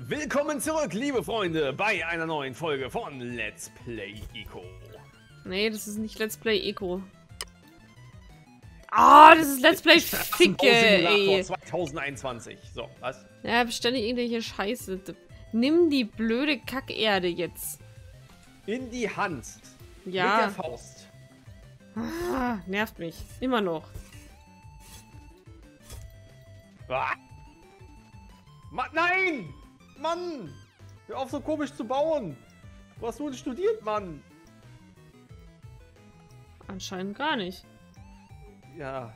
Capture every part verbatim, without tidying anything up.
Willkommen zurück, liebe Freunde, bei einer neuen Folge von Let's Play Eco. Nee, das ist nicht Let's Play Eco. Ah, oh, das ist Let's Play Fickel, ey. zwanzig einundzwanzig. So, was? Ja, beständig irgendwelche Scheiße. Nimm die blöde Kackerde jetzt. In die Hand. Ja. Mit der Faust. Ah, nervt mich. Immer noch. Ah. Ma- Nein! Mann! Hör auf, so komisch zu bauen! Du hast nur studiert, Mann! Anscheinend gar nicht. Ja,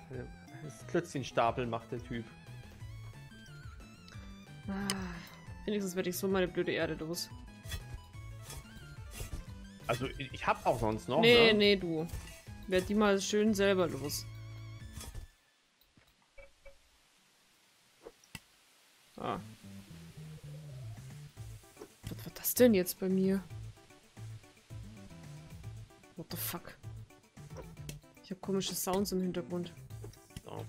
das Klötzchenstapel macht der Typ. Ah, wenigstens werde ich so meine blöde Erde los. Also, ich hab auch sonst noch, Nee, ne? nee, du. Werd die mal schön selber los. Ah. Was war das denn jetzt bei mir? What the fuck? Ich habe komische Sounds im Hintergrund. Oh.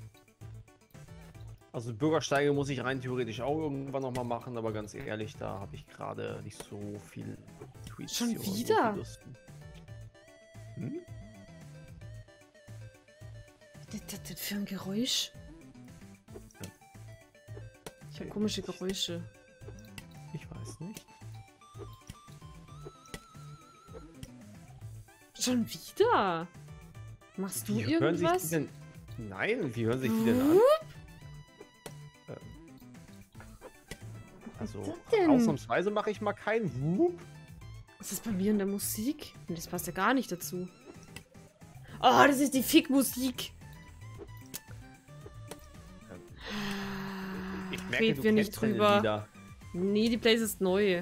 Also Bürgersteige muss ich rein theoretisch auch irgendwann nochmal machen, aber ganz ehrlich, da habe ich gerade nicht so viel Tweets. Schon wieder? So viel hm? Was ist das denn für ein Geräusch? Ich habe komische Geräusche. Ich weiß nicht. Schon wieder? Machst du wie irgendwas? Hören sich die denn? Nein, wie hören sich die denn an? Ähm. Also, ausnahmsweise mache ich mal keinen Wup. Ist das bei mir in der Musik? Das passt ja gar nicht dazu. Oh, das ist die Fick-Musik. Ich merke, Red du wir nicht drüber. Nee, die Place ist neu.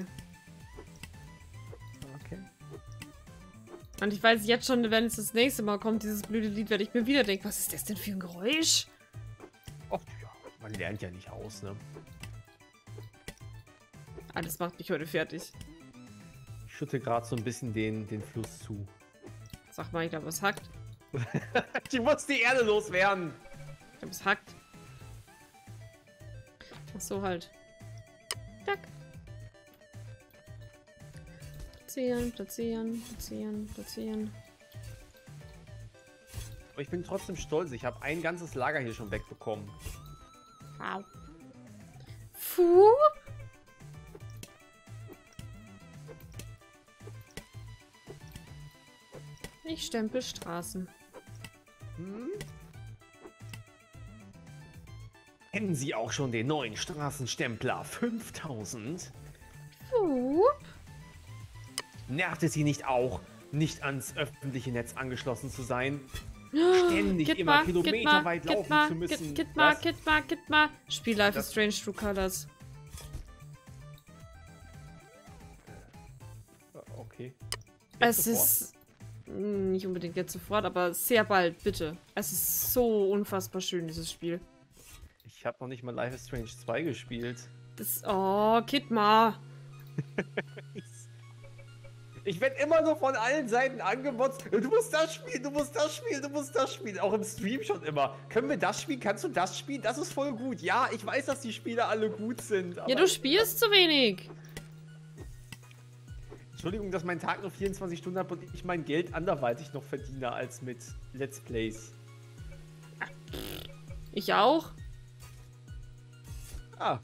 Und ich weiß jetzt schon, wenn es das nächste Mal kommt, dieses blöde Lied, werde ich mir wieder denken, was ist das denn für ein Geräusch? Ach ja, man lernt ja nicht aus, ne? Alles macht mich heute fertig. Ich schütte gerade so ein bisschen den, den Fluss zu. Sag mal, ich glaube, es hackt. Die muss die Erde loswerden. Ich glaube, es hackt. Ach so, halt. Zack. Platzieren, platzieren, platzieren, platzieren. Aber ich bin trotzdem stolz. Ich habe ein ganzes Lager hier schon wegbekommen. Wow. Puh. Ich stempel Straßen. Hm? Kennen Sie auch schon den neuen Straßenstempler fünftausend? Puh. Nervt es Sie nicht auch, nicht ans öffentliche Netz angeschlossen zu sein? Ständig get immer kilometerweit laufen ma, zu müssen. Get, get mal, get mal, get mal. Spiel Life is Strange True Colors. Okay. Jetzt es sofort. Ist nicht unbedingt jetzt sofort, aber sehr bald, bitte. Es ist so unfassbar schön, dieses Spiel. Ich habe noch nicht mal Life is Strange zwei gespielt. Das, oh, get mal. Ich werde immer so von allen Seiten angemotzt. Du musst das spielen, du musst das spielen, du musst das spielen. Auch im Stream schon immer. Können wir das spielen? Kannst du das spielen? Das ist voll gut. Ja, ich weiß, dass die Spiele alle gut sind. Aber ja, du spielst zu wenig. Entschuldigung, dass mein Tag nur vierundzwanzig Stunden hat und ich mein Geld anderweitig noch verdiene als mit Let's Plays. Ich auch. Ah.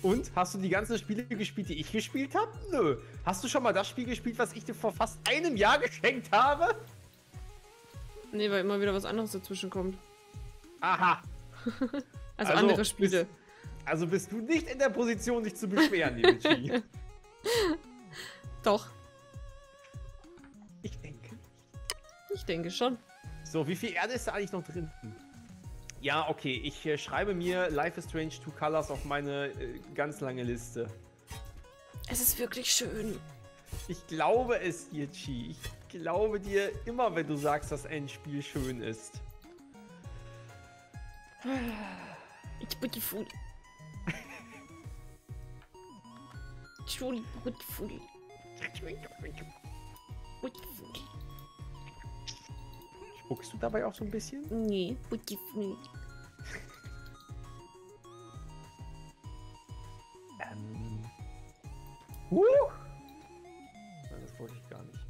Und? Hast du die ganzen Spiele gespielt, die ich gespielt habe? Nö. Hast du schon mal das Spiel gespielt, was ich dir vor fast einem Jahr geschenkt habe? Nee, weil immer wieder was anderes dazwischen kommt. Aha. also, also andere Spiele. Bist, also bist du nicht in der Position, dich zu beschweren, liebe Chi. Doch. Ich denke. Ich denke schon. So, wie viel Erde ist da eigentlich noch drin? Ja, okay, ich äh, schreibe mir Life is Strange True Colors auf meine äh, ganz lange Liste. Es ist wirklich schön. Ich glaube es dir, Chi. Ich glaube dir immer, wenn du sagst, dass ein Spiel schön ist. It's beautiful. Truly beautiful. Beautiful. Guckst du dabei auch so ein bisschen? Nee, beautiful. ähm, Uh! Nein, das wollte ich gar nicht.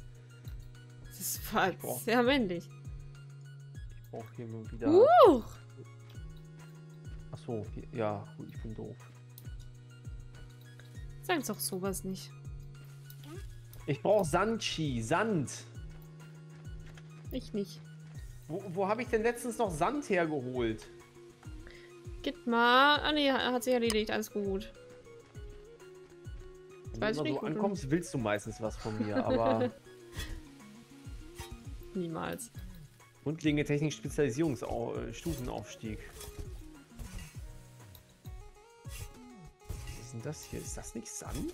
Das war brauch, sehr männlich. Ich brauche hier nur wieder... Uh! Achso, ja, gut, ich bin doof. Sag's doch sowas nicht. Ich brauche Sandschi, Sand. Ich nicht. Wo, wo habe ich denn letztens noch Sand hergeholt? Gib mal. Ah ne, hat sich erledigt, alles gut. Wenn du so ankommst, willst du meistens was von mir, aber... Niemals. Grundlegende Technik, Spezialisierungsstufenaufstieg. Was ist denn das hier? Ist das nicht Sand?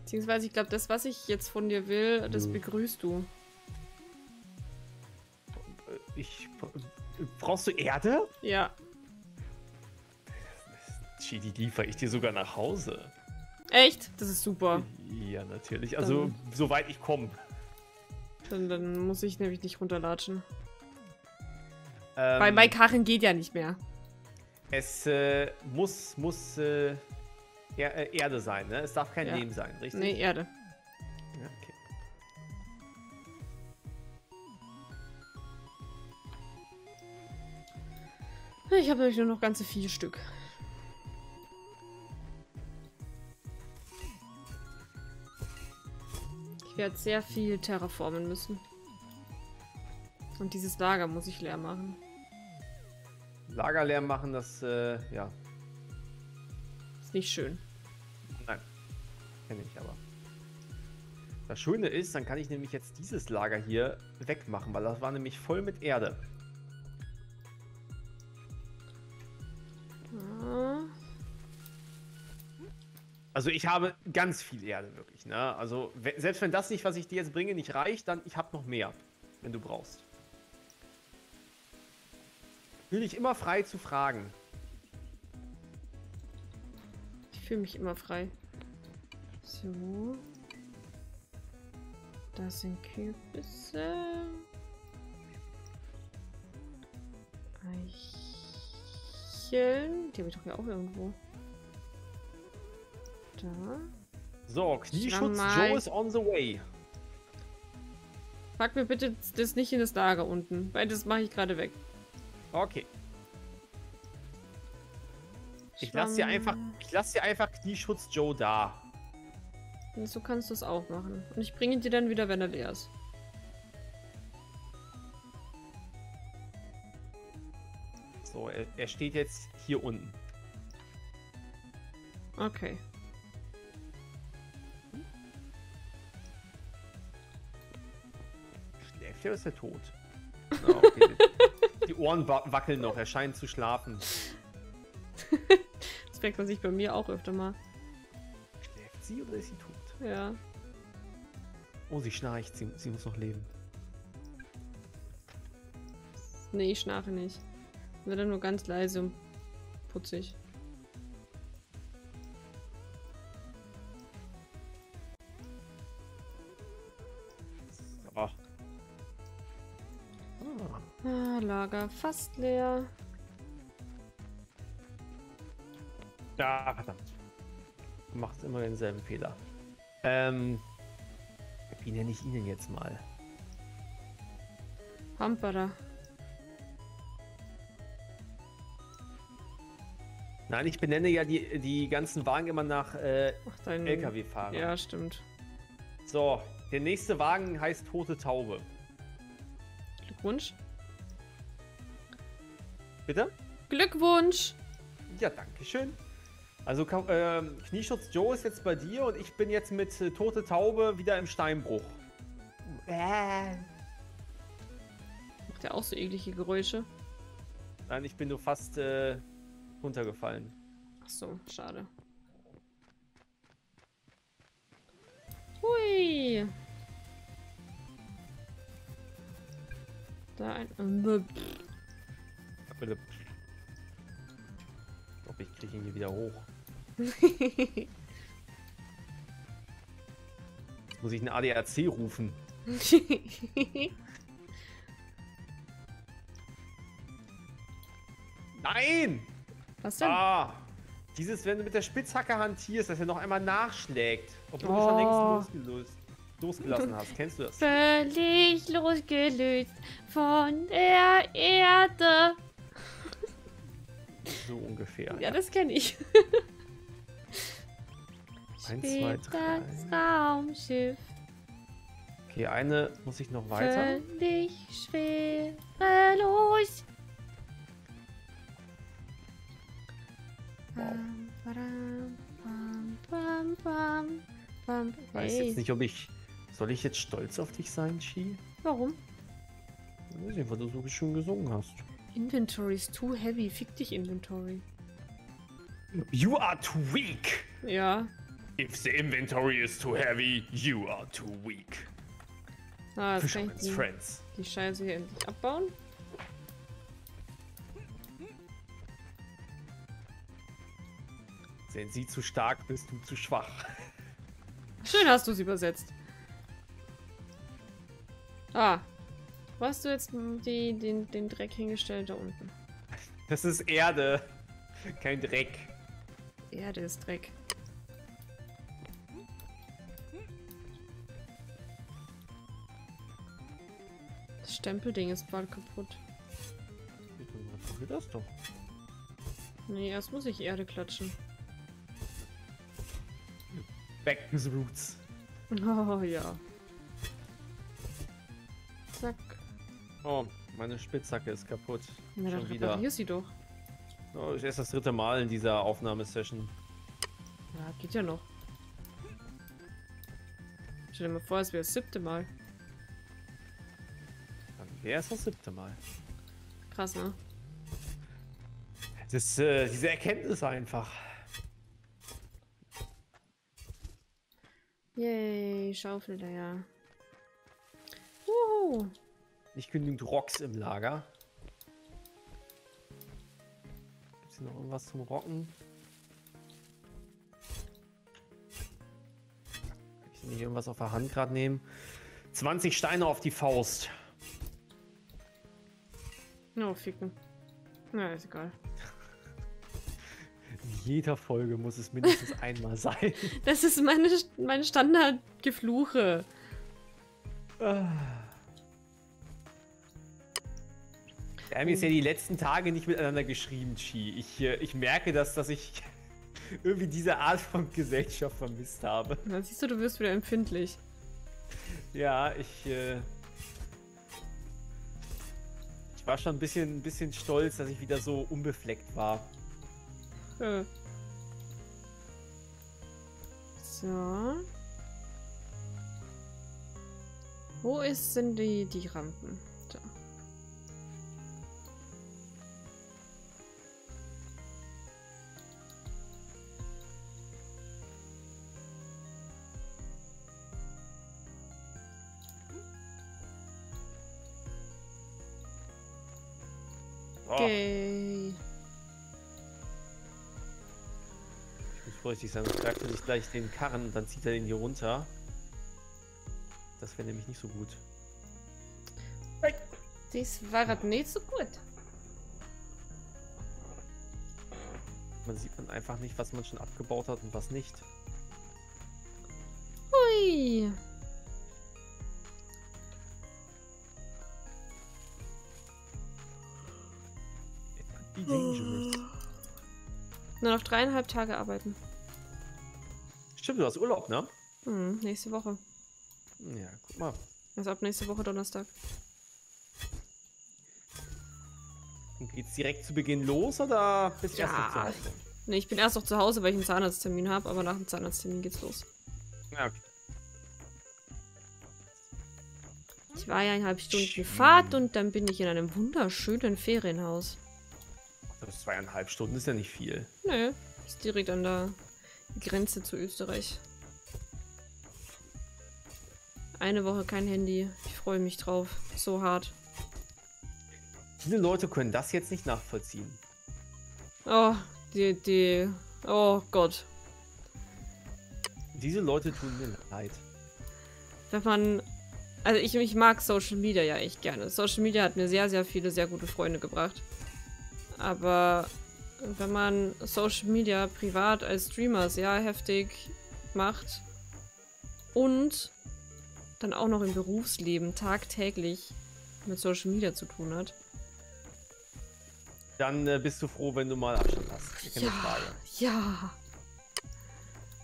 Beziehungsweise, ich glaube, das, was ich jetzt von dir will, das hm. begrüßt du. Ich... Brauchst du Erde? Ja. Die liefere ich dir sogar nach Hause. Echt? Das ist super. Ja, natürlich. Also, dann, soweit ich komme. Dann, dann muss ich nämlich nicht runterlatschen. Ähm, Weil mein Karren geht ja nicht mehr. Es äh, muss, muss äh, er, äh, Erde sein, ne? Es darf kein ja. Lehm sein, richtig? Nee, Erde. Ja, okay. Ich habe nämlich nur noch ganze vier Stück. Ich werde sehr viel terraformen müssen. Und dieses Lager muss ich leer machen. Lager leer machen, das, äh, ja. Ist nicht schön. Nein, kenne ich aber. Das Schöne ist, dann kann ich nämlich jetzt dieses Lager hier wegmachen, weil das war nämlich voll mit Erde. Ah. Also ich habe ganz viel Erde, wirklich, ne? Also selbst wenn das nicht, was ich dir jetzt bringe, nicht reicht, dann ich habe noch mehr, wenn du brauchst. Fühl dich immer frei zu fragen. Ich fühle mich immer frei. So. Das sind Kürbisse. Eicheln. Die habe ich doch ja auch irgendwo. Da. So, Knieschutz, Joe is on the way. Pack mir bitte das nicht in das Lager unten, weil das mache ich gerade weg. Okay. Ich lasse dir einfach, ich lasse dir einfach Knieschutz Joe da. Und so kannst du es auch machen. Und ich bringe dir dann wieder, wenn er leer ist. So, er, er steht jetzt hier unten. Okay. Der ist ja tot. Oh, okay. Die Ohren wackeln noch, er scheint zu schlafen. Das merkt man sich bei mir auch öfter mal. Schläft sie oder ist sie tot? Ja. Oh, sie schnarcht, sie, sie muss noch leben. Nee, ich schnarche nicht. Ich werde nur ganz leise und putzig. Lager fast leer. Ja, verdammt. Du machst immer denselben Fehler. Ähm. Wie nenne ich ihn denn jetzt mal? Hamperer. Nein, ich benenne ja die, die ganzen Wagen immer nach äh, L K W-Fahrern. Ja, stimmt. So, der nächste Wagen heißt Tote Taube. Glückwunsch. Bitte? Glückwunsch! Ja, danke schön. Also äh, Knieschutz Joe ist jetzt bei dir und ich bin jetzt mit äh, Tote Taube wieder im Steinbruch. Äh. Macht der auch so eklige Geräusche? Nein, ich bin nur fast äh, runtergefallen. Ach so, schade. Hui! Da ein... Ich glaube, ich kriege ihn hier wieder hoch. Jetzt muss ich einen A D A C rufen. Nein! Was denn? Ah, Dieses, wenn du mit der Spitzhacke hantierst, dass er noch einmal nachschlägt. Obwohl oh. du schon längst losgelöst, losgelassen hast. Kennst du das? Völlig losgelöst von der Erde. So ungefähr. Ja, ja. Das kenne ich. eins, zwei, drei. Das Raumschiff. Okay, eine muss ich noch weiter. Völlig schwerelos. Wow. Ich weiß jetzt nicht, ob ich... Soll ich jetzt stolz auf dich sein, Chi? Warum? Ich weiß nicht, weil du so schön gesungen hast. Inventory is too heavy. Fick dich, Inventory. You are too weak. Ja. If the inventory is too heavy, you are too weak. Ah, das kann ich die, die Scheiße hier endlich abbauen. Sind sie zu stark, bist du zu schwach. Schön hast du es übersetzt. Ah. Wo hast du jetzt die, den, den Dreck hingestellt da unten? Das ist Erde. Kein Dreck. Erde ist Dreck. Das Stempelding ist bald kaputt. Wie das doch? Nee, erst muss ich Erde klatschen. Back to the roots. Oh ja. Zack. Oh, meine Spitzhacke ist kaputt. Na, schon wieder. Hier sie doch. Oh, ich erst das dritte Mal in dieser Aufnahmesession. Ja, geht ja noch. Stell dir mal vor, es wäre das siebte Mal. Dann wäre es das siebte Mal. Krass, ne? Das, äh, diese Erkenntnis einfach. Yay, Schaufel da ja. Wuhu. Nicht genügend Rocks im Lager. Gibt's hier noch irgendwas zum Rocken? Kann ich nicht irgendwas auf der Hand gerade nehmen? zwanzig Steine auf die Faust. No, ficken. Na, ist egal. In jeder Folge muss es mindestens einmal sein. Das ist meine, mein Standardgefluche. Ah. Wir haben jetzt ja die letzten Tage nicht miteinander geschrieben, Chi. Ich, ich merke, dass, dass ich irgendwie diese Art von Gesellschaft vermisst habe. Na, siehst du, du wirst wieder empfindlich. Ja, ich... Äh ich war schon ein bisschen, ein bisschen stolz, dass ich wieder so unbefleckt war. So. Wo ist denn die, die Rampen? Da. Okay. Vorsichtig sein, sonst greift er sich gleich den Karren und dann zieht er den hier runter. Das wäre nämlich nicht so gut. Das war nicht so gut. Man sieht man einfach nicht, was man schon abgebaut hat und was nicht. Hui. It could be dangerous. Nur noch dreieinhalb Tage arbeiten. Stimmt, du hast Urlaub, ne? Hm, nächste Woche. Ja, guck mal. Also ab nächste Woche Donnerstag. Und geht's direkt zu Beginn los oder bist du ja. erst noch zu Hause? Ne, ich bin erst noch zu Hause, weil ich einen Zahnarzttermin habe, aber nach dem Zahnarzttermin geht's los. Ja, okay. Ich war ja eineinhalb Stunden Schön. Fahrt und dann bin ich in einem wunderschönen Ferienhaus. Das zweieinhalb Stunden ist ja nicht viel. Nö, nee, ist direkt an der Grenze zu Österreich. Eine Woche kein Handy. Ich freue mich drauf. So hart. Viele Leute können das jetzt nicht nachvollziehen. Oh, die, die... Oh Gott. Diese Leute tun mir leid. Wenn man... Also ich, ich mag Social Media ja echt gerne. Social Media hat mir sehr, sehr viele, sehr gute Freunde gebracht. Aber wenn man Social Media privat als Streamer sehr heftig macht und dann auch noch im Berufsleben tagtäglich mit Social Media zu tun hat. Dann äh, bist du froh, wenn du mal Abstand hast. Keine ja, Frage. Ja.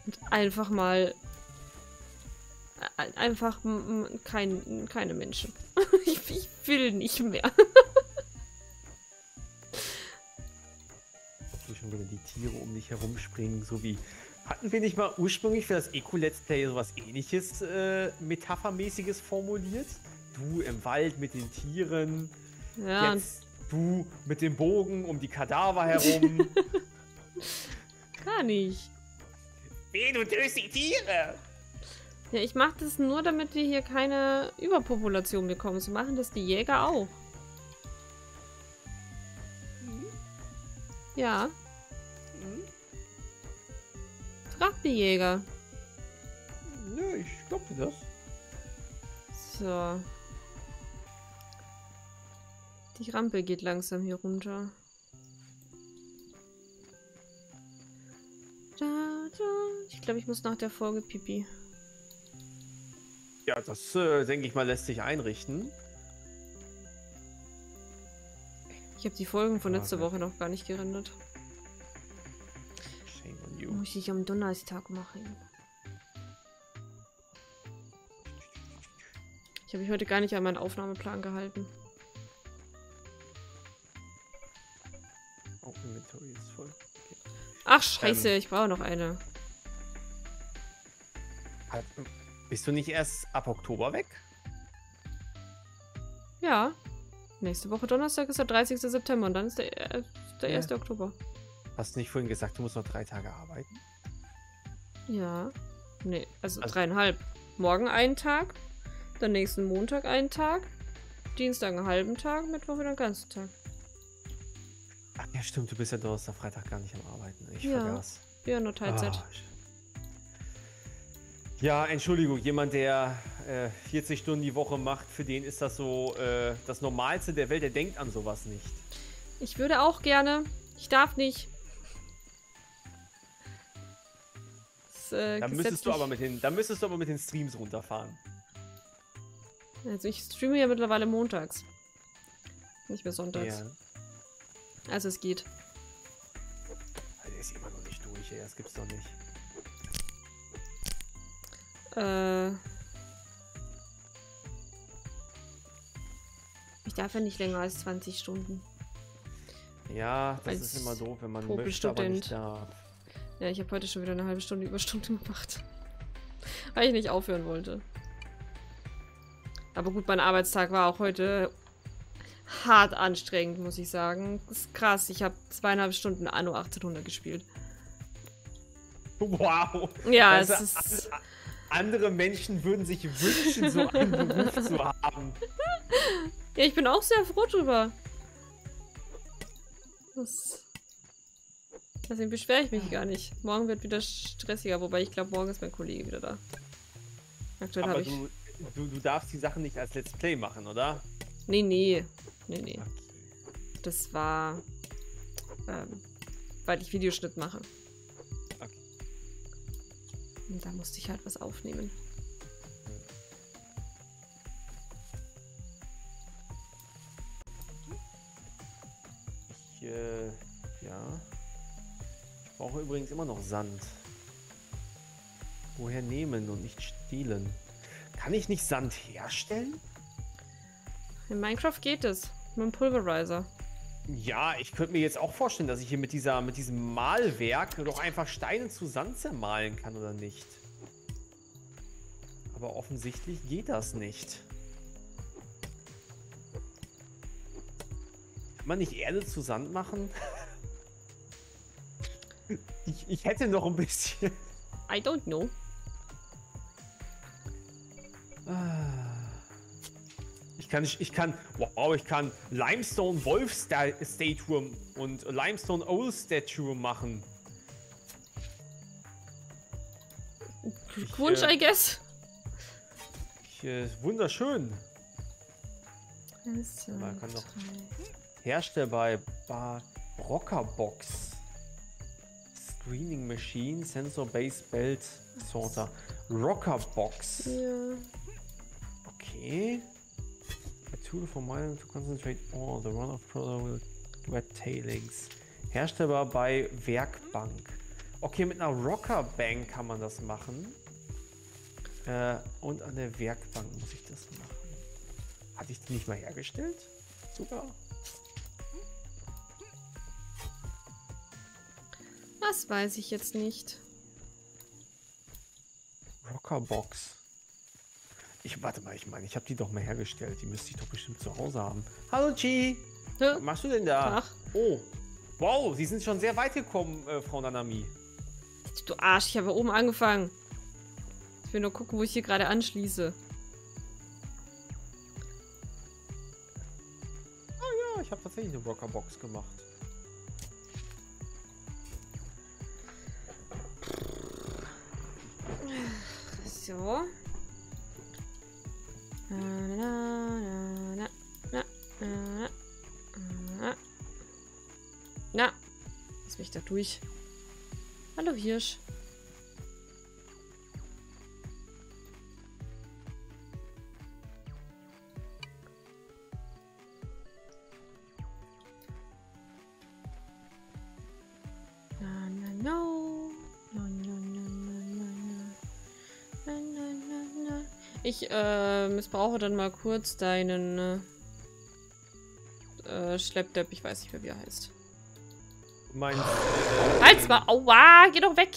Und einfach mal einfach kein, keine Menschen. ich, ich will nicht mehr. Schon wieder die Tiere um dich herumspringen, so wie hatten wir nicht mal ursprünglich für das Eco-Let's Play sowas ähnliches äh, Metaphermäßiges formuliert? Du im Wald mit den Tieren, ja, jetzt du mit dem Bogen um die Kadaver herum. Gar nicht. Weh, du tötest die Tiere! Ja, ich mache das nur, damit wir hier keine Überpopulation bekommen. So machen das die Jäger auch. Ja. Hm? Frag die Jäger. Nö, ich glaube das. So. Die Rampe geht langsam hier runter. Da, da. Ich glaube, ich muss nach der Folge Pipi. Ja, das äh, denke ich mal lässt sich einrichten. Ich habe die Folgen von letzter Woche noch gar nicht gerendert. Shame on you. Muss ich am Donnerstag machen. Ich habe mich heute gar nicht an meinen Aufnahmeplan gehalten. Oh, Inventory ist voll. Okay. Ach, scheiße, ähm, ich brauche noch eine. Bist du nicht erst ab Oktober weg? Ja. Nächste Woche Donnerstag ist der dreißigste September und dann ist der, äh, der ja. erste Oktober. Hast du nicht vorhin gesagt, du musst noch drei Tage arbeiten? Ja. Nee, also, also dreieinhalb. Morgen einen Tag, dann nächsten Montag einen Tag, Dienstag einen halben Tag, Mittwoch wieder einen ganzen Tag. Ach ja, stimmt, du bist ja Donnerstag, Freitag gar nicht am Arbeiten. Ich ja. vergaß. Ja, nur Teilzeit. Oh. Ja, Entschuldigung, jemand, der vierzig Stunden die Woche macht, für den ist das so äh, das Normalste der Welt. Der denkt an sowas nicht. Ich würde auch gerne. Ich darf nicht. Das, äh, dann, müsstest du aber mit den, dann müsstest du aber mit den Streams runterfahren. Also ich streame ja mittlerweile montags. Nicht mehr sonntags. Ja. Also es geht. Der ist immer noch nicht durch, ey. Das gibt's doch nicht. Äh... Ich darf ja nicht länger als zwanzig Stunden. Ja, das als ist immer doof, wenn man möchte, aber nicht darf. Ja, ich habe heute schon wieder eine halbe Stunde Überstunde gemacht. Weil ich nicht aufhören wollte. Aber gut, mein Arbeitstag war auch heute hart anstrengend, muss ich sagen. Das ist krass, ich habe zweieinhalb Stunden Anno achtzehnhundert gespielt. Wow! Ja, also, es ist... Andere Menschen würden sich wünschen, so einen Beruf zu haben. Ja, ich bin auch sehr froh drüber. Das, deswegen beschwere ich mich gar nicht. Morgen wird wieder stressiger, wobei ich glaube, morgen ist mein Kollege wieder da. Aktuell habe ich... Du, du, du darfst die Sachen nicht als Let's Play machen, oder? Nee, nee. Nee, nee. Okay. Das war... Ähm, weil ich Videoschnitt mache. Okay. Und da musste ich halt was aufnehmen. Ja. Ich brauche übrigens immer noch Sand. Woher nehmen und nicht stehlen? Kann ich nicht Sand herstellen? In Minecraft geht es. Mit dem Pulverizer. Ja, ich könnte mir jetzt auch vorstellen, dass ich hier mit dieser, mit diesem Mahlwerk doch einfach Steine zu Sand zermahlen kann, oder nicht? Aber offensichtlich geht das nicht. Man nicht Erde zu Sand machen? ich, ich hätte noch ein bisschen. I don't know. Ich kann, ich kann, wow, ich kann Limestone Wolf Statue und Limestone Owl Statue machen. Glückwunsch, äh, I guess. Ich, äh, wunderschön. Man kann doch. Hersteller bei Barockerbox. Greening Machine, Sensor Base Belt Sorter, Rocker Box. Ja. Okay. A tool for mining to concentrate all the run of product with wet tailings. Hersteller bei Werkbank. Okay, mit einer Rockerbank kann man das machen. Äh, und an der Werkbank muss ich das machen. Hatte ich die nicht mal hergestellt? Sogar. Das weiß ich jetzt nicht. Rockerbox. Ich warte mal, ich meine, ich habe die doch mal hergestellt. Die müsste ich doch bestimmt zu Hause haben. Hallo Chi! Hä? Was machst du denn da? Ach. Oh. Wow, Sie sind schon sehr weit gekommen, äh, Frau Nanami. Du Arsch, ich habe oben angefangen. Ich will nur gucken, wo ich hier gerade anschließe. Ah ja, ich habe tatsächlich eine Rockerbox gemacht. So. Na, na, na, na, na, na, na. Na, lass mich da durch. Hallo Hirsch. Na, na, no. No, no, no, no, no. Na, na, na, na. Ich äh, missbrauche dann mal kurz deinen äh, Schleppdepp. Ich weiß nicht mehr, wie er heißt. Meinst, äh, Halt's mal! Aua! Geh doch weg!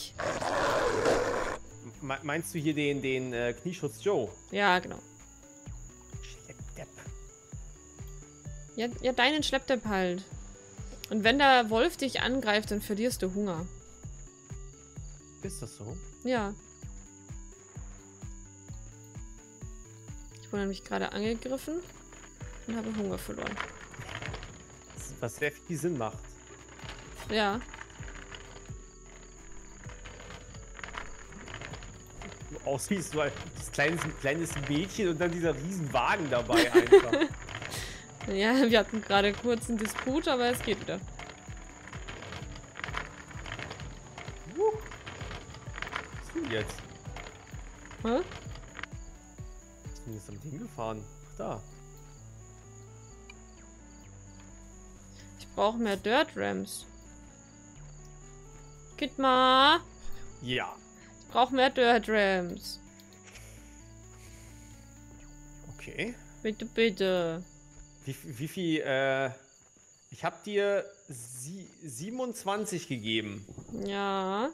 Meinst du hier den, den äh, Knieschutz Joe? Ja, genau. Schleppdepp. Ja, ja, deinen Schleppdepp halt. Und wenn der Wolf dich angreift, dann verlierst du Hunger. Ist das so? Ja. Ich wurde nämlich gerade angegriffen und habe Hunger verloren. Was sehr viel Sinn macht. Ja. Aussiehst du als kleines, kleines Mädchen und dann dieser riesen Wagen dabei einfach. Ja, wir hatten gerade kurz einen Disput, aber es geht wieder. Uh. Was ist denn jetzt? Hä? Was ist denn jetzt damit hingefahren? Ach da. Ich brauche mehr Dirt Ramps. Mal. Ja. Ich brauche mehr Dirt Ramps. Okay. Bitte, bitte. Wie, wie viel? Äh, ich habe dir sie, siebenundzwanzig gegeben. Ja.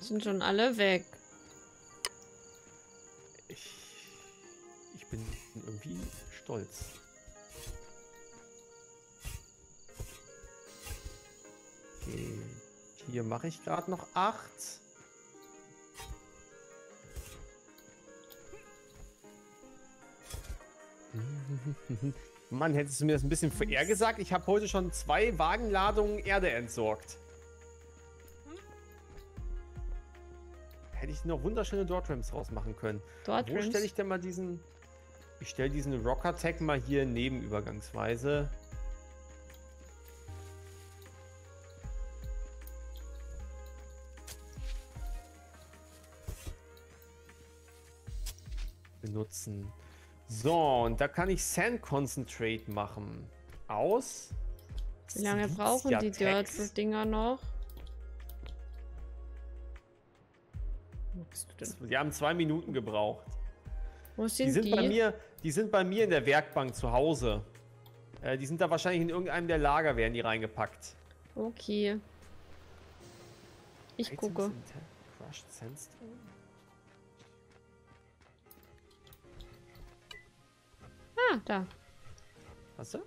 Sind schon alle weg. Ich, ich bin irgendwie stolz. Hier mache ich gerade noch acht. Mann, hättest du mir das ein bisschen vorher gesagt? Ich habe heute schon zwei Wagenladungen Erde entsorgt. Hätte ich noch wunderschöne Dortramps rausmachen können. Dort Wo stelle ich denn mal diesen... Ich stelle diesen Rocker-Tag mal hier nebenübergangsweise... benutzen. So, und da kann ich Sand Concentrate machen. Aus. Wie lange brauchen die Dirt-Dinger noch? Die haben zwei Minuten gebraucht. Wo sind die? Sind die? Bei mir, die sind bei mir in der Werkbank zu Hause. Äh, die sind da wahrscheinlich in irgendeinem der Lager, werden die reingepackt. Okay. Ich gucke. Crushed Sandstone. Ah, da. Hast du?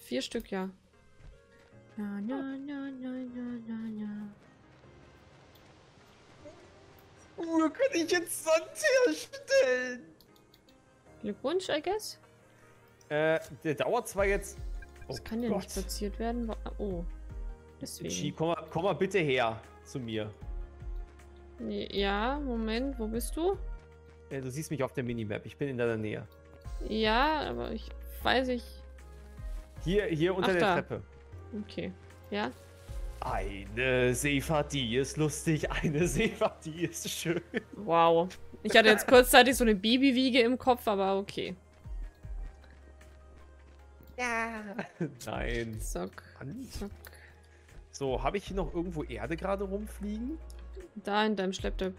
Vier Stück, ja. Na, na, na, na, na, na, na. Wo kann ich jetzt sonst herstellen? Glückwunsch, I guess. Äh, der dauert zwar jetzt... Oh, das kann ja Gott. nicht platziert werden. Oh, deswegen. Chi, komm mal, komm mal bitte her zu mir. Ja, Moment, wo bist du? Äh, du siehst mich auf der Minimap, ich bin in deiner Nähe. Ja, aber ich weiß ich. Hier, hier unter Ach, der da. Treppe. Okay. Ja. Eine Seefahrt, die ist lustig, eine Seefahrt, die ist schön. Wow. Ich hatte jetzt kurzzeitig so eine Babywiege im Kopf, aber okay. Ja. Nein. Zock. Zock. So, habe ich hier noch irgendwo Erde gerade rumfliegen? Da in deinem Schleppteil.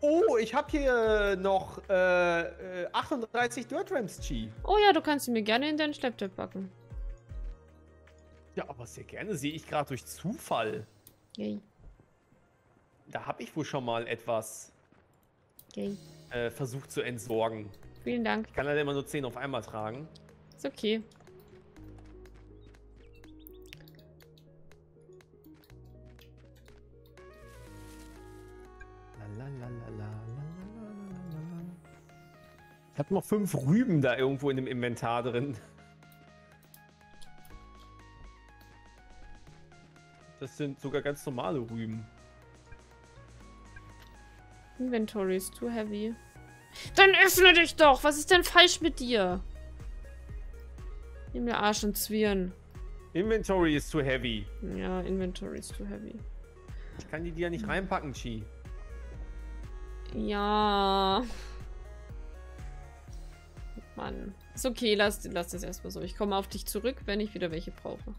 Oh, ich habe hier noch äh, achtunddreißig Dirt-Ramps-Chi. Oh ja, du kannst sie mir gerne in deinen Schleppteil packen. Ja, aber sehr gerne, sehe ich gerade durch Zufall. Yay. Da habe ich wohl schon mal etwas äh, versucht zu entsorgen. Vielen Dank. Ich kann leider immer nur zehn auf einmal tragen. Ist okay. Ich habe noch fünf Rüben da irgendwo in dem Inventar drin. Das sind sogar ganz normale Rüben. Inventory is too heavy. Dann öffne dich doch! Was ist denn falsch mit dir? Nimm mir Arsch und Zwirn. Inventory is too heavy. Ja, Inventory is too heavy. Ich kann die dir ja nicht reinpacken, Chi. Ja. Mann. Ist okay, lass, lass das erstmal so. Ich komme auf dich zurück, wenn ich wieder welche brauche.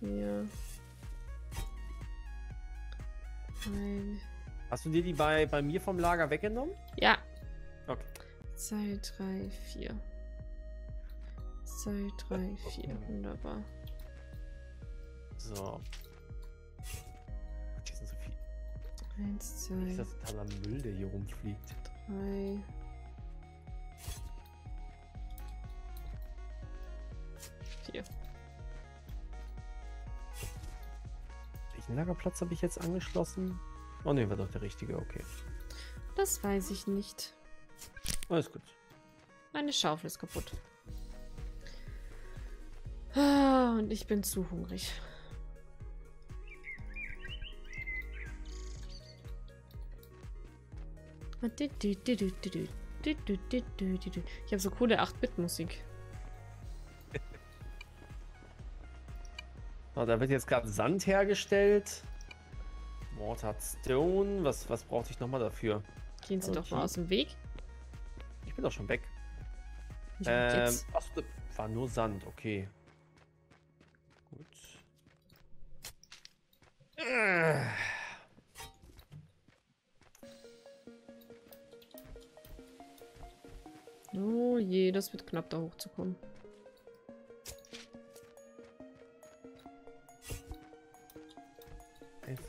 Ja. Nein. Hast du dir die bei, bei mir vom Lager weggenommen? Ja. Okay. zwei, drei, vier. zwei, drei, vier. Wunderbar. So. Hier sind so viel. eins, zwei. Ist das totaler Müll, der hier rumfliegt? drei. vier. Welchen Lagerplatz habe ich jetzt angeschlossen? Oh ne, war doch der richtige, okay. Das weiß ich nicht. Alles gut. Meine Schaufel ist kaputt. Und ich bin zu hungrig. Ich habe so coole acht-Bit-Musik. So, da wird jetzt gerade Sand hergestellt. Mortar Stone. Was, was brauchte ich nochmal dafür? Gehen Sie also doch mal aus dem Weg. Ich bin doch schon weg. Ich ähm, jetzt. Ach, war nur Sand, okay. Gut. Äh. Oh je, das wird knapp, da hochzukommen.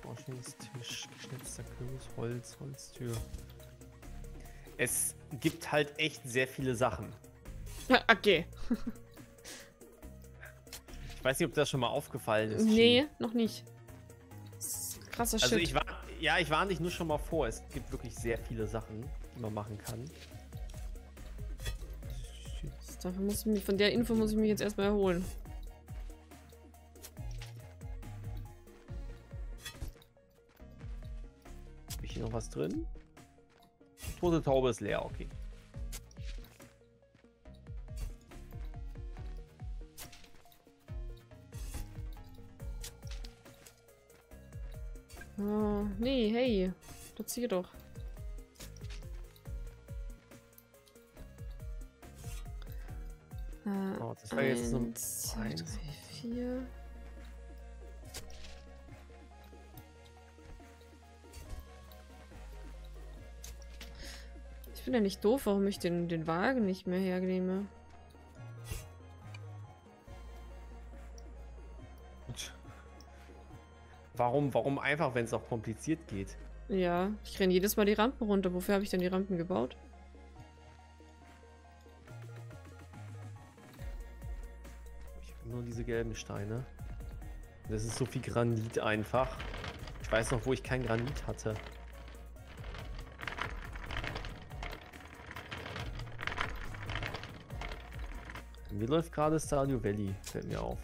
Forschungstisch, geschnitzter Kürbis, Holz, Holztür. Es gibt halt echt sehr viele Sachen. Okay. Ich weiß nicht, ob das schon mal aufgefallen ist. Nee, noch nicht. Das ist krasser Shit. Also ich war, ja, ich warne dich nur schon mal vor. Es gibt wirklich sehr viele Sachen, die man machen kann. Davon muss ich mich, von der Info muss ich mich jetzt erstmal erholen. Noch was drin? Tote Taube ist leer, okay. Oh, nee, hey, platzier doch. Äh, oh, das war eins, jetzt noch zwei, drei, vier. Ich bin ja nicht doof, warum ich den, den Wagen nicht mehr hernehme. Warum, warum einfach, wenn es auch kompliziert geht? Ja, ich renne jedes Mal die Rampen runter. Wofür habe ich denn die Rampen gebaut? Ich habe nur diese gelben Steine. Das ist so viel Granit einfach. Ich weiß noch, wo ich kein Granit hatte. Mir läuft gerade Stardew Valley, fällt mir auf.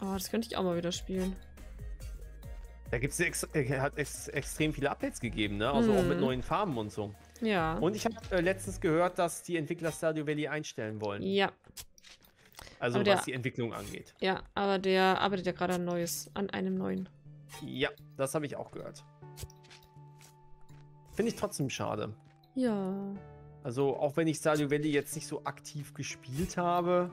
Oh, das könnte ich auch mal wieder spielen. Da gibt's ex hat ex extrem viele Updates gegeben, ne? Also mm. auch mit neuen Farben und so. Ja. Und ich habe äh, letztens gehört, dass die Entwickler Stardew Valley einstellen wollen. Ja, Also der, was die Entwicklung angeht. Ja, aber der arbeitet ja gerade an Neues, an einem neuen. Ja, das habe ich auch gehört. Finde ich trotzdem schade. Ja. Also auch wenn ich Stardew Valley jetzt nicht so aktiv gespielt habe.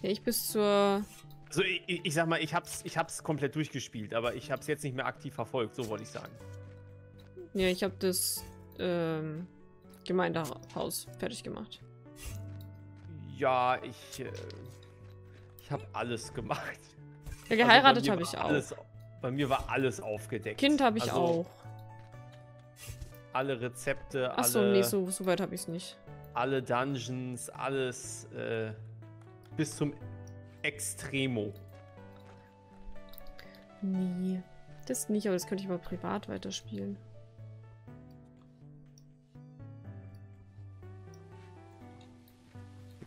Ja, ich bis zur... Also ich, ich sag mal, ich hab's, ich hab's komplett durchgespielt, aber ich hab's jetzt nicht mehr aktiv verfolgt, so wollte ich sagen. Ja, ich habe das ähm, Gemeindehaus fertig gemacht. Ja, ich, äh, ich habe alles gemacht. Ja, geheiratet also habe ich auch. Alles, bei mir war alles aufgedeckt. Kind habe ich also auch. Alle Rezepte, Ach alle... Achso, nee, so, so weit habe ich es nicht. Alle Dungeons, alles äh, bis zum Extremo. Nee, das nicht, aber das könnte ich mal privat weiterspielen.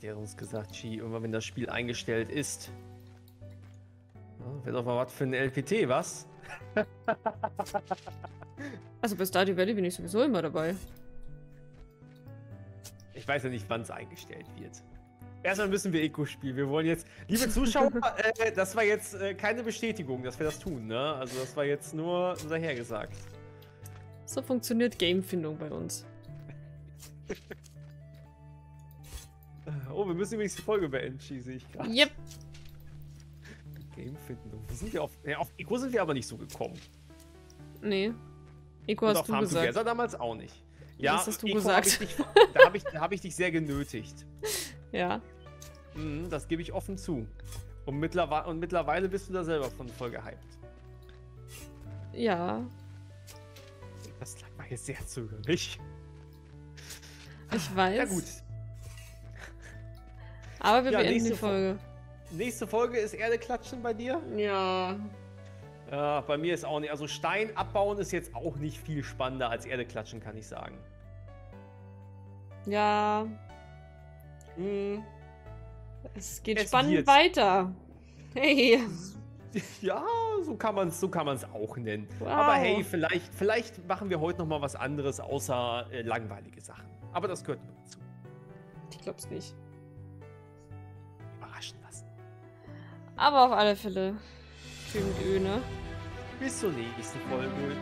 Der hat uns gesagt, Chi, irgendwann, wenn das Spiel eingestellt ist, ja, wäre doch mal was für ein L P T, was? Also bei Stardew Valley bin ich sowieso immer dabei. Ich weiß ja nicht, wann es eingestellt wird. Erstmal müssen wir Eco spielen. Wir wollen jetzt, liebe Zuschauer, äh, das war jetzt äh, keine Bestätigung, dass wir das tun, ne? Also das war jetzt nur dahergesagt. So funktioniert Gamefindung bei uns. Oh, wir müssen übrigens die Folge beenden, schieße ich gerade. Yep. Gamefindung. Wir sind ja auf, ja, auf Eco sind wir aber nicht so gekommen. Nee. Eco hast du gesagt. Und auf Farm damals auch nicht. Ja, das hast du Eco gesagt. Hab ich dich, da habe ich, hab ich dich sehr genötigt. Ja. Mhm, das gebe ich offen zu. Und mittlerweile, und mittlerweile bist du da selber von voll gehypt. Ja. Das klang mal jetzt sehr zögerlich. Ich weiß. Ja gut. Aber wir ja, beenden die Folge. Fol- nächste Folge ist Erde klatschen bei dir? Ja. Ja, bei mir ist auch nicht. Also Stein abbauen ist jetzt auch nicht viel spannender als Erde klatschen, kann ich sagen. Ja. Mhm. Es geht es spannend wird's. weiter. Hey. Ja, so kann man es so kann man's auch nennen. Wow. Aber hey, vielleicht, vielleicht machen wir heute noch mal was anderes außer äh, langweilige Sachen. Aber das gehört nur dazu. Ich glaub's nicht. Überraschen lassen. Aber auf alle Fälle. Schön mit Öne. Bis zur nächsten Folge.